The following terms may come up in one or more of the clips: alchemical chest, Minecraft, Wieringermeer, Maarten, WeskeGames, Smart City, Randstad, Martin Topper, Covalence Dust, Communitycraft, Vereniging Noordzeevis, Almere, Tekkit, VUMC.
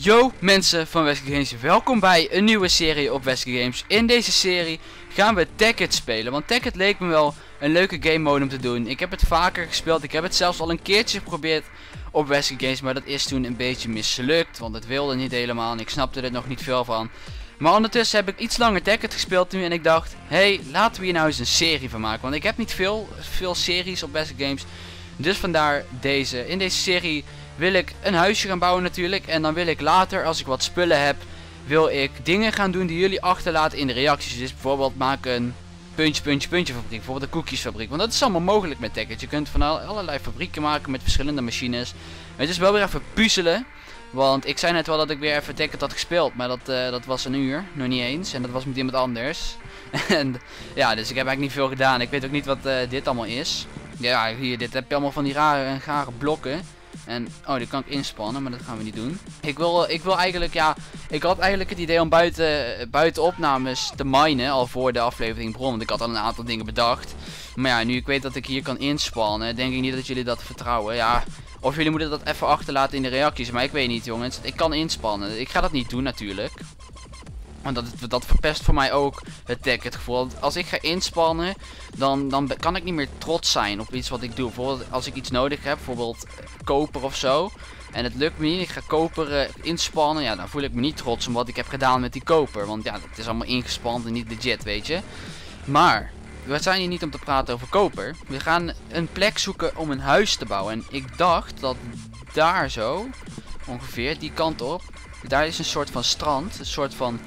Yo mensen van WeskeGames, welkom bij een nieuwe serie op WeskeGames. In deze serie gaan we Tekkit spelen, want Tekkit leek me wel een leuke game mode om te doen. Ik heb het vaker gespeeld, ik heb het zelfs al een keertje geprobeerd op WeskeGames, maar dat is toen een beetje mislukt, want het wilde niet helemaal en ik snapte er nog niet veel van. Maar ondertussen heb ik iets langer Tekkit gespeeld nu en ik dacht, hey, laten we hier nou eens een serie van maken, want ik heb niet veel series op WeskeGames. Dus vandaar deze. In deze serie wil ik een huisje gaan bouwen natuurlijk. En dan wil ik later, als ik wat spullen heb, wil ik dingen gaan doen die jullie achterlaten in de reacties. Dus bijvoorbeeld maak een puntje fabriek. Bijvoorbeeld een koekjesfabriek. Want dat is allemaal mogelijk met Tekkit. Je kunt van allerlei fabrieken maken met verschillende machines. Maar het is wel weer even puzzelen. Want ik zei net wel dat ik weer even Tekkit had gespeeld. Maar dat was een uur. Nog niet eens. En dat was met iemand anders. En ja, dus ik heb eigenlijk niet veel gedaan. Ik weet ook niet wat dit allemaal is. Ja, hier, dit heb je allemaal van die rare blokken. En, oh, die kan ik inspannen, maar dat gaan we niet doen. Ik wil eigenlijk, ja, ik had eigenlijk het idee om buiten opnames te minen, al voor de aflevering begon. Want ik had al een aantal dingen bedacht. Maar ja, nu ik weet dat ik hier kan inspannen, denk ik niet dat jullie dat vertrouwen. Ja, of jullie moeten dat even achterlaten in de reacties, maar ik weet niet, jongens. Ik kan inspannen. Ik ga dat niet doen, natuurlijk. Want dat verpest voor mij ook het Tekkit gevoel. Want als ik ga inspannen, dan kan ik niet meer trots zijn op iets wat ik doe. Bijvoorbeeld als ik iets nodig heb, bijvoorbeeld koper of zo. En het lukt me niet, ik ga koper inspannen. Ja, dan voel ik me niet trots om wat ik heb gedaan met die koper. Want ja, dat is allemaal ingespand en niet legit, weet je. Maar we zijn hier niet om te praten over koper. We gaan een plek zoeken om een huis te bouwen. En ik dacht dat daar zo, ongeveer, die kant op. Daar is een soort van strand, een soort van...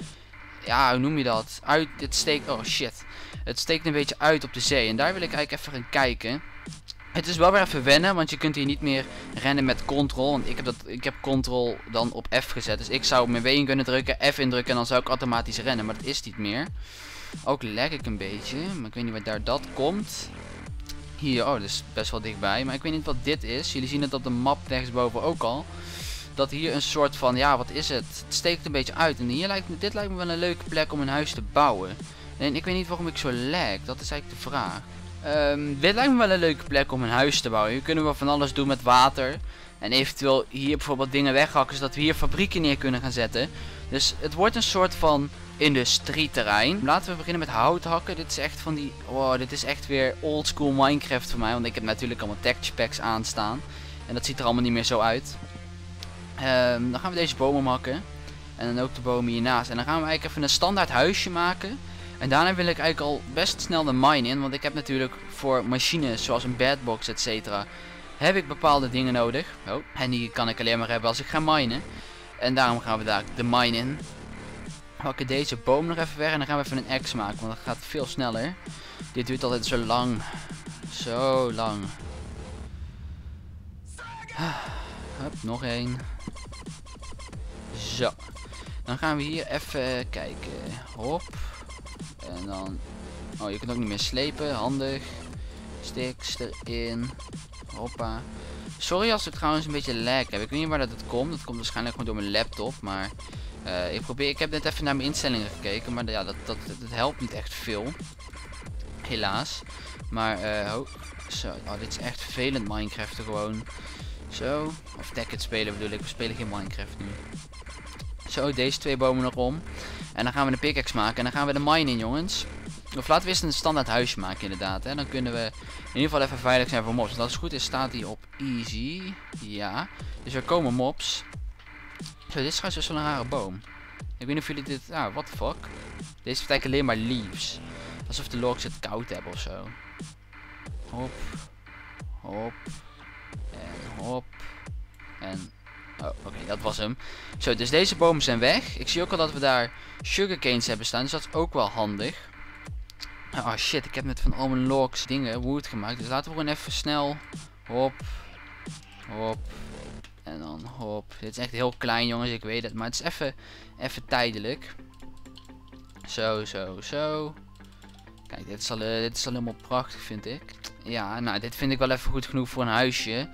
Ja, hoe noem je dat? Het steekt... Oh shit. Het steekt een beetje uit op de zee. En daar wil ik eigenlijk even gaan kijken. Het is wel weer even wennen. Want je kunt hier niet meer rennen met control. Want ik heb control dan op F gezet. Dus ik zou mijn W in kunnen drukken. F indrukken. En dan zou ik automatisch rennen. Maar dat is niet meer. Ook lag ik een beetje. Maar ik weet niet waar dat komt. Hier. Oh, dat is best wel dichtbij. Maar ik weet niet wat dit is. Jullie zien het op de map rechtsboven ook al. Dat hier een soort van, ja, wat is het? Het steekt een beetje uit. En dit lijkt me wel een leuke plek om een huis te bouwen. En ik weet niet waarom ik zo lag. Dat is eigenlijk de vraag. Dit lijkt me wel een leuke plek om een huis te bouwen. Hier kunnen we van alles doen met water. En eventueel hier bijvoorbeeld dingen weghakken. Zodat we hier fabrieken neer kunnen gaan zetten. Dus het wordt een soort van industrieterrein. Laten we beginnen met hout hakken. Dit is echt van die... Wow, dit is echt weer old school Minecraft voor mij. Want ik heb natuurlijk allemaal texture packs aanstaan. En dat ziet er allemaal niet meer zo uit. Dan gaan we deze bomen hakken. En dan ook de bomen hiernaast. En dan gaan we eigenlijk even een standaard huisje maken. En daarna wil ik eigenlijk al best snel de mine in. Want ik heb natuurlijk voor machines zoals een bedbox, etc. Heb ik bepaalde dingen nodig. Oh, en die kan ik alleen maar hebben als ik ga minen. En daarom gaan we daar de mine in. We hakken deze boom nog even weg. En dan gaan we even een axe maken. Want dat gaat veel sneller. Dit duurt altijd zo lang. Zo lang. Hup, nog één. Zo. Dan gaan we hier even kijken. Hop. En dan... Oh, je kunt ook niet meer slepen. Handig. Sticks erin. Hoppa. Sorry als ik trouwens een beetje lag heb. Ik weet niet waar dat komt. Dat komt waarschijnlijk gewoon door mijn laptop. Maar ik heb net even naar mijn instellingen gekeken. Maar ja, dat helpt niet echt veel. Helaas. Maar... Oh, zo. Oh, dit is echt vervelend Minecraften gewoon. Zo. Of Tekkit spelen bedoel ik. We spelen geen Minecraft nu. Zo, deze twee bomen nog om. En dan gaan we een pickaxe maken. En dan gaan we de mine in, jongens. Of laten we eens een standaard huisje maken, inderdaad. Hè? Dan kunnen we in ieder geval even veilig zijn voor mobs. Want als het goed is, staat die op easy. Ja. Dus er komen mobs. Zo, dit is trouwens best wel een rare boom. Ik weet niet of jullie dit... Ah, what the fuck. Deze vertijkt alleen maar leaves. Alsof de logs het koud hebben of zo. Hop. Hop. En hop. En... Oh, oké, dat was hem. Zo, dus deze bomen zijn weg. Ik zie ook al dat we daar sugarcanes hebben staan. Dus dat is ook wel handig. Oh shit, ik heb net van al mijn logs dingen wood gemaakt. Dus laten we gewoon even snel. Hop. Hop. En dan hop. Dit is echt heel klein, jongens. Ik weet het. Maar het is even tijdelijk. Zo, zo, zo. Kijk, dit is al helemaal prachtig, vind ik. Ja, nou, dit vind ik wel even goed genoeg voor een huisje.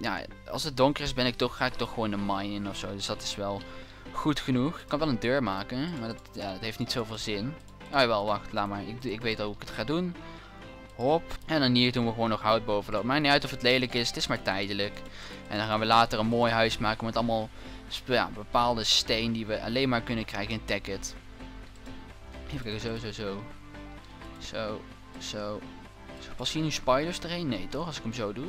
Ja, als het donker is, ga ik toch gewoon de mine in ofzo. Dus dat is wel goed genoeg. Ik kan wel een deur maken, maar dat heeft niet zoveel zin. Ah, jawel, wacht, laat maar. Ik weet al hoe ik het ga doen. Hop. En dan hier doen we gewoon nog hout bovenop. Maakt niet uit of het lelijk is, het is maar tijdelijk. En dan gaan we later een mooi huis maken met allemaal ja, bepaalde steen die we alleen maar kunnen krijgen in Tekkit. Even kijken, zo. Pas hier nu spiders erheen? Nee toch, als ik hem zo doe?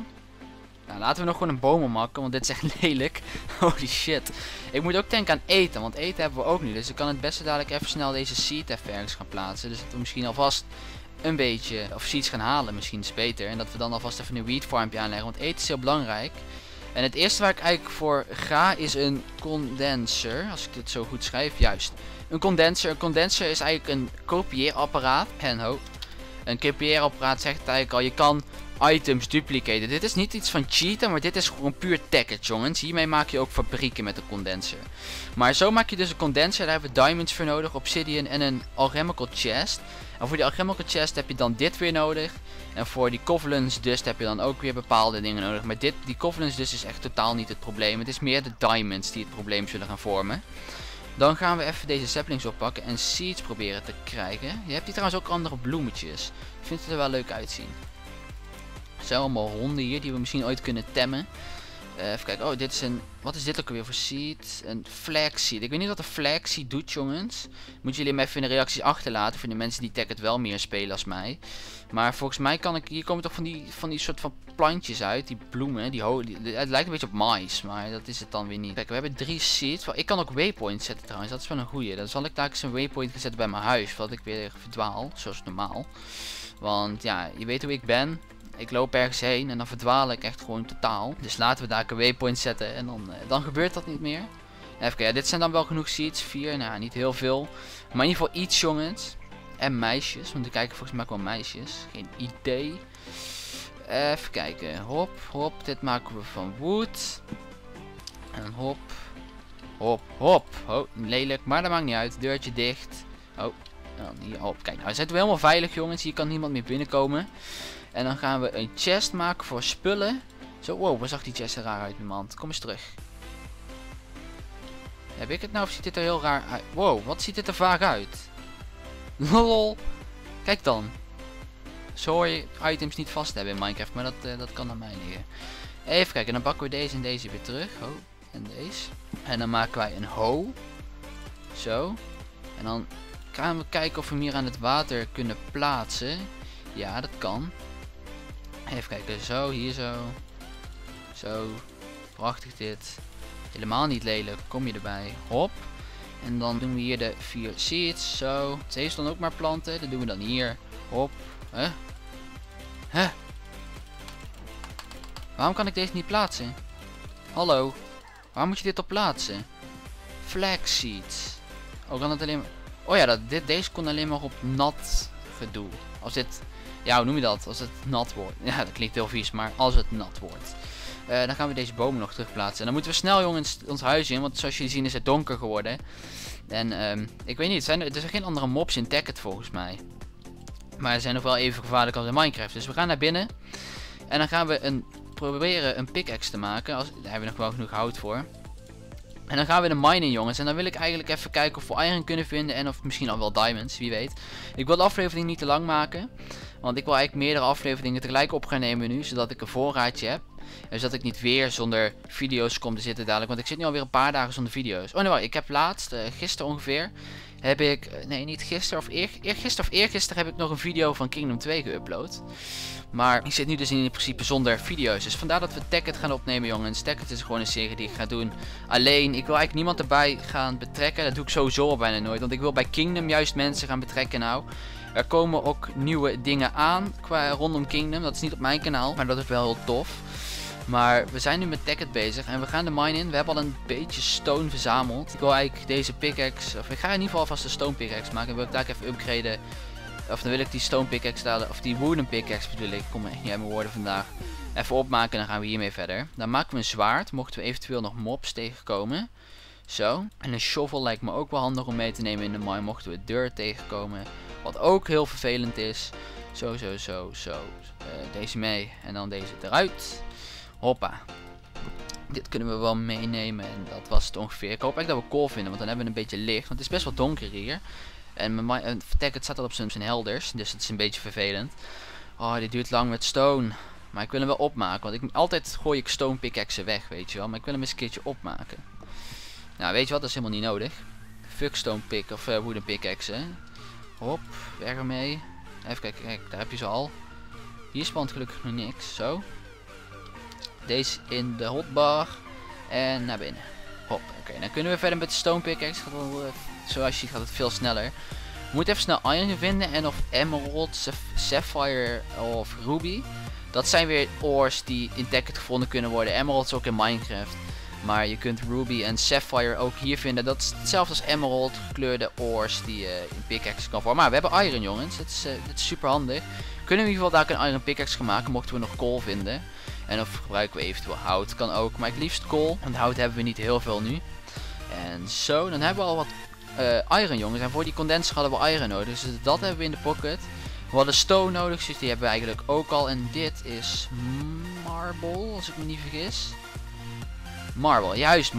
Nou, laten we nog gewoon een boom omhakken, want dit is echt lelijk. Holy shit. Ik moet ook denken aan eten, want eten hebben we ook nu. Dus ik kan het beste dadelijk even snel deze seed even ergens gaan plaatsen. Dus dat we misschien alvast een beetje, of seeds gaan halen, misschien is beter. En dat we dan alvast even een wheat farmpje aanleggen, want eten is heel belangrijk. En het eerste waar ik eigenlijk voor ga is een condenser, als ik dit zo goed schrijf, juist. Een condenser. Een condenser is eigenlijk een kopieerapparaat. Een kopieerapparaat zegt het eigenlijk al, je kan items duplicaten. Dit is niet iets van cheaten, maar dit is gewoon puur Tekkit, jongens. Hiermee maak je ook fabrieken met een condenser. Maar zo maak je dus een condenser, daar hebben we diamonds voor nodig, obsidian en een alchemical chest. En voor die alchemical chest heb je dan dit weer nodig. En voor die Covalence Dust heb je dan ook weer bepaalde dingen nodig. Maar die Covalence Dust is echt totaal niet het probleem. Het is meer de diamonds die het probleem zullen gaan vormen. Dan gaan we even deze saplings oppakken en seeds proberen te krijgen. Je hebt hier trouwens ook andere bloemetjes. Ik vind het er wel leuk uitzien. Er zijn allemaal honden hier die we misschien ooit kunnen temmen. Even kijken. Oh, dit is een... Wat is dit ook alweer voor seed? Een flagseed. Ik weet niet wat een flagseed doet, jongens. Moeten jullie hem even in de reacties achterlaten. Voor de mensen die Tekkit wel meer spelen als mij. Maar volgens mij kan ik... Hier komen toch van die soort van plantjes uit. Die bloemen. Het lijkt een beetje op mais. Maar dat is het dan weer niet. Kijk, we hebben 3 seeds. Ik kan ook waypoints zetten trouwens. Dat is wel een goeie. Dan zal ik daar eens een waypoint gaan zetten bij mijn huis. Voordat ik weer verdwaal. Zoals normaal. Want ja, je weet hoe ik ben. Ik loop ergens heen en dan verdwaal ik echt gewoon totaal. Dus laten we daar een waypoint zetten en dan gebeurt dat niet meer. Even kijken, ja, dit zijn dan wel genoeg seeds. 4, nou niet heel veel. Maar in ieder geval iets, jongens. En meisjes, want er kijken volgens mij ook wel meisjes. Geen idee. Even kijken, hop, hop. Dit maken we van wood. En hop, hop, hop. Oh, lelijk, maar dat maakt niet uit. Deurtje dicht. Oh, dan hier op. Kijk, nou zijn we helemaal veilig, jongens. Hier kan niemand meer binnenkomen. En dan gaan we een chest maken voor spullen. Zo, wow, waar zag die chest er raar uit, man. Kom eens terug. Heb ik het nou of ziet dit er heel raar uit? Wow, wat ziet dit er vaag uit? Lol. Kijk dan. Zo hoor je items niet vast hebben in Minecraft, maar dat kan aan mij liggen. Even kijken, dan pakken we deze en deze weer terug. Oh, en deze. En dan maken wij een hoe. Zo. En dan gaan we kijken of we hem hier aan het water kunnen plaatsen. Ja, dat kan. Even kijken, zo, hier zo. Zo, prachtig dit. Helemaal niet lelijk, kom je erbij. Hop. En dan doen we hier de 4 seeds, zo. Deze dan ook maar planten, dat doen we dan hier. Hop. Huh? Waarom kan ik deze niet plaatsen? Hallo. Waar moet je dit op plaatsen? Flax seeds. Oh, kan dat alleen maar... Oh ja, deze kon alleen maar op nat gedoe. Als dit... Ja, hoe noem je dat? Als het nat wordt. Ja, dat klinkt heel vies, maar als het nat wordt. Dan gaan we deze bomen nog terugplaatsen. En dan moeten we snel, jongens, ons huis in. Want zoals jullie zien is het donker geworden. En ik weet niet, er zijn geen andere mobs in Tekkit volgens mij. Maar ze zijn nog wel even gevaarlijk als in Minecraft. Dus we gaan naar binnen. En dan gaan we proberen een pickaxe te maken. Daar hebben we nog wel genoeg hout voor. En dan gaan we de mine in, jongens. En dan wil ik eigenlijk even kijken of we iron kunnen vinden. En of misschien al wel diamonds, wie weet. Ik wil de aflevering niet te lang maken. Want ik wil eigenlijk meerdere afleveringen tegelijk op gaan nemen nu. Zodat ik een voorraadje heb. En zodat ik niet weer zonder video's kom te zitten dadelijk. Want ik zit nu alweer een paar dagen zonder video's. Oh nee, wacht. Ik heb laatst, gisteren ongeveer. Heb ik, nee niet gisteren of eergisteren heb ik nog een video van Kingdom 2 geüpload. Maar ik zit nu dus in principe zonder video's. Dus vandaar dat we Tekkit gaan opnemen, jongens. Tekkit is gewoon een serie die ik ga doen. Alleen, ik wil eigenlijk niemand erbij gaan betrekken. Dat doe ik sowieso al bijna nooit. Want ik wil bij Kingdom juist mensen gaan betrekken nou. Er komen ook nieuwe dingen aan qua rondom Kingdom. Dat is niet op mijn kanaal, maar dat is wel heel tof. Maar we zijn nu met Tekkit bezig en we gaan de mine in. We hebben al een beetje stone verzameld. Ik wil eigenlijk deze pickaxe, of ik ga in ieder geval vast een stone pickaxe maken. En wil ik daar even upgraden. Of dan wil ik die stone pickaxe halen, of die wooden pickaxe bedoel ik. Kom jij mijn woorden vandaag. Even opmaken en dan gaan we hiermee verder. Dan maken we een zwaard, mochten we eventueel nog mobs tegenkomen. Zo. En een shovel lijkt me ook wel handig om mee te nemen in de mine, mochten we dirt tegenkomen. Wat ook heel vervelend is. Zo. Deze mee en dan deze eruit. Hoppa. Dit kunnen we wel meenemen en dat was het ongeveer. Ik hoop echt dat we kool vinden, want dan hebben we een beetje licht. Want het is best wel donker hier. En mijn Tekkit staat al op zijn helders, dus het is een beetje vervelend. Oh, dit duurt lang met stone. Maar ik wil hem wel opmaken, want altijd gooi ik stone pickaxe weg, weet je wel. Maar ik wil hem eens een keertje opmaken. Nou, weet je wat? Dat is helemaal niet nodig. Fuck stone pick of wooden pickaxe. Hop, weg ermee. Even kijken, kijk, daar heb je ze al. Hier spant gelukkig nog niks. Zo. Deze in de hotbar. En naar binnen. Hop, oké. Dan kunnen we verder met de stone pickaxe. Zoals je ziet gaat het veel sneller. Je moet even snel iron vinden. En of emerald, sapphire of ruby. Dat zijn weer ores die in Tekkit gevonden kunnen worden. Emeralds ook in Minecraft. Maar je kunt ruby en sapphire ook hier vinden. Dat is hetzelfde als emerald gekleurde ores die je in pickaxe kan vormen. Maar we hebben iron, jongens. Dat is super handig. Kunnen we in ieder geval daar een iron pickaxe gaan maken. Mochten we nog kool vinden. En of gebruiken we eventueel hout. Kan ook. Maar het liefst kool. Want hout hebben we niet heel veel nu. En zo. Dan hebben we al wat iron, jongens. En voor die condenser hadden we iron nodig. Dus dat hebben we in de pocket. We hadden stone nodig. Dus die hebben we eigenlijk ook al. En dit is marble. Als ik me niet vergis. Marble, juist,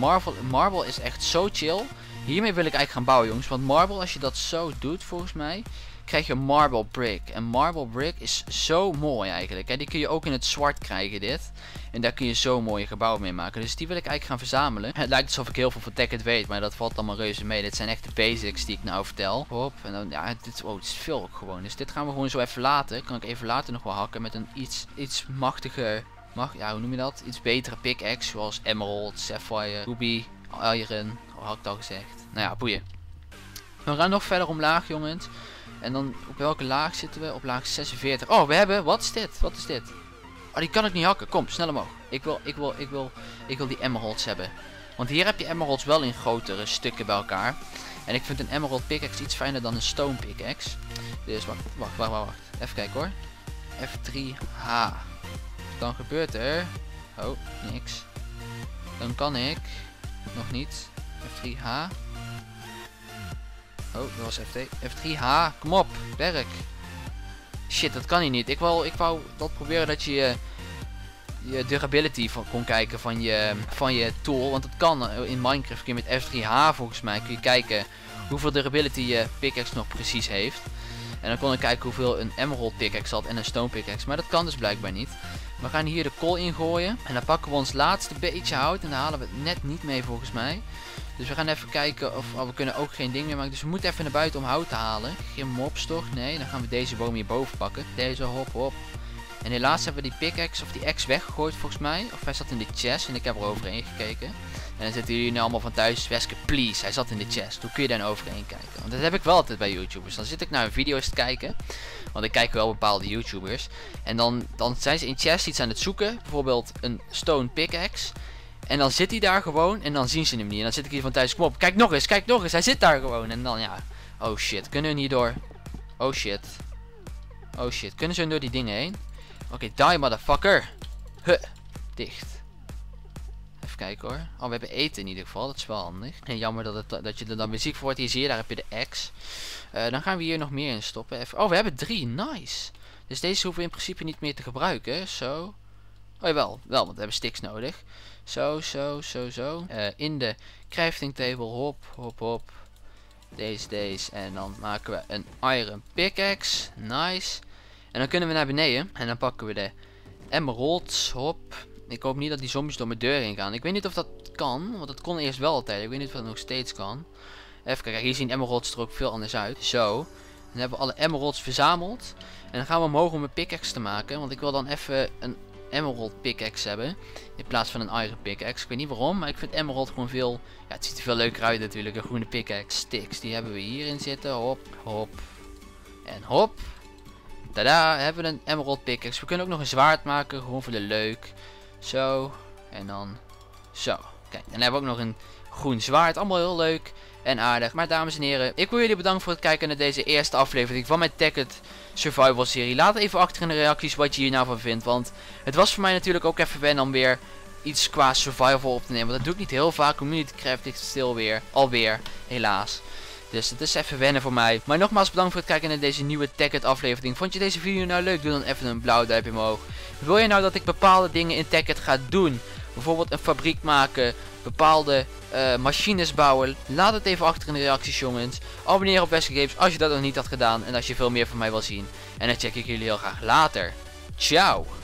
marble is echt zo chill. Hiermee wil ik eigenlijk gaan bouwen, jongens. Want marble, als je dat zo doet, volgens mij, krijg je marble brick. En marble brick is zo mooi eigenlijk. En die kun je ook in het zwart krijgen, dit. En daar kun je zo mooie gebouwen mee maken. Dus die wil ik eigenlijk gaan verzamelen. Het lijkt alsof ik heel veel van Tekkit weet, maar dat valt allemaal reuze mee. Dit zijn echt de basics die ik nou vertel. Hop, en dan, ja, dit is veel ook gewoon. Dus dit gaan we gewoon zo even laten. Kan ik even later nog wel hakken met een iets machtiger... Ja, hoe noem je dat? Iets betere pickaxe, zoals emerald, sapphire, ruby, iron. Wat had ik al gezegd? Nou ja, boeien. We gaan nog verder omlaag, jongens. En dan, op welke laag zitten we? Op laag 46. Oh, we hebben, wat is dit? Wat is dit? Oh, die kan ik niet hakken. Kom, snel omhoog. Ik wil die emeralds hebben. Want hier heb je emeralds wel in grotere stukken bij elkaar. En ik vind een emerald pickaxe iets fijner dan een stone pickaxe. Dus, wacht. Even kijken hoor. F3H. Dan gebeurt er... Oh, niks. Dan kan ik... Nog niet. F3H. Oh, dat was FT. F3H. Kom op. Werk. Shit, dat kan hier niet. Ik wou dat proberen dat je durability kon kijken van je tool. Want dat kan. In Minecraft kun je met F3H volgens mij kun je kijken hoeveel durability je pickaxe nog precies heeft. En dan kon ik kijken hoeveel een emerald pickaxe had en een stone pickaxe. Maar dat kan dus blijkbaar niet. We gaan hier de kool ingooien. En dan pakken we ons laatste beetje hout. En daar halen we het net niet mee volgens mij. Dus we gaan even kijken of we kunnen ook geen ding meer maken. Dus we moeten even naar buiten om hout te halen. Geen mobs toch? Nee. Dan gaan we deze boom hierboven pakken. Deze hop. En helaas hebben we die pickaxe of die axe weggegooid volgens mij. Of hij zat in de chest en ik heb er overheen gekeken. En dan zitten jullie nu allemaal van thuis. Weske, please. Hij zat in de chest. Hoe kun je daar nou overheen kijken? Want dat heb ik wel altijd bij YouTubers. Dan zit ik naar een video's te kijken. Want ik kijk wel bepaalde YouTubers. En dan zijn ze in chest iets aan het zoeken. Bijvoorbeeld een stone pickaxe. En dan zit hij daar gewoon. En dan zien ze hem niet. En dan zit ik hier van thuis. Kom op. Kijk nog eens. Hij zit daar gewoon. En dan ja. Oh shit. Kunnen we niet door? Oh shit. Kunnen ze door die dingen heen? Oké, die motherfucker. Huh. Dicht. Even kijken hoor. Oh, we hebben eten in ieder geval. Dat is wel handig. En jammer dat je er dan weer ziek voor wordt. Hier zie je, daar heb je de axe. Dan gaan we hier nog meer in stoppen. Even... Oh, we hebben 3. Nice. Dus deze hoeven we in principe niet meer te gebruiken. Zo. Oh jawel. Wel, want we hebben sticks nodig. Zo. In de crafting table. Hop. Deze. En dan maken we een iron pickaxe. Nice. En dan kunnen we naar beneden. En dan pakken we de emeralds. Hop. Ik hoop niet dat die zombies door mijn deur heen gaan. Ik weet niet of dat kan. Want dat kon eerst wel altijd. Ik weet niet of dat nog steeds kan. Even kijken. Hier zien emeralds er ook veel anders uit. Zo. Dan hebben we alle emeralds verzameld. En dan gaan we omhoog om een pickaxe te maken. Want ik wil dan even een emerald pickaxe hebben. In plaats van een iron pickaxe. Ik weet niet waarom. Maar ik vind emerald gewoon veel... Ja, het ziet er veel leuker uit natuurlijk. Een groene pickaxe. Sticks. Die hebben we hierin zitten. Hop. En hop. Tada. Hebben we een emerald pickaxe. We kunnen ook nog een zwaard maken. Gewoon voor de leuk. Zo. En dan. Zo. Kijk. En dan hebben we ook nog een groen zwaard. Allemaal heel leuk. En aardig. Maar dames en heren. Ik wil jullie bedanken voor het kijken naar deze eerste aflevering van mijn Tekkit Survival serie. Laat even achter in de reacties wat je hier nou van vindt. Want het was voor mij natuurlijk ook even wennen om weer iets qua survival op te nemen. Want dat doe ik niet heel vaak. Communitycraft ligt stil weer. Alweer. Helaas. Dus het is even wennen voor mij. Maar nogmaals bedankt voor het kijken naar deze nieuwe Tekkit aflevering. Vond je deze video nou leuk? Doe dan even een blauw duimpje omhoog. Wil je nou dat ik bepaalde dingen in Tekkit ga doen? Bijvoorbeeld een fabriek maken. Bepaalde machines bouwen. Laat het even achter in de reacties, jongens. Abonneer op WeskeGames als je dat nog niet had gedaan. En als je veel meer van mij wil zien. En dan check ik jullie heel graag later. Ciao.